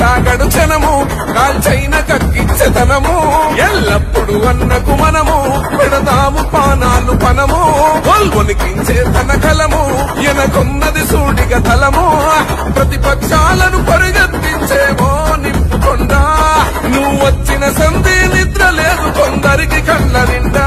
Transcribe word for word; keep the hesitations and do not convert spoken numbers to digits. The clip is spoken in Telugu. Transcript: సాగడు జనము కాల్చైన కక్కిచ్చతనము ఎల్లప్పుడు అన్నకు మనము పెడతాము పానాలు పనము వల్వనికించే తన కలము ఎనకున్నది సూడిగ తలము ప్రతిపక్షాలను పరిగెత్తించేమో నింపుకుండా నువ్వు వచ్చిన సంధి నిద్ర లేదు కొందరికి కళ్ళ నిండా.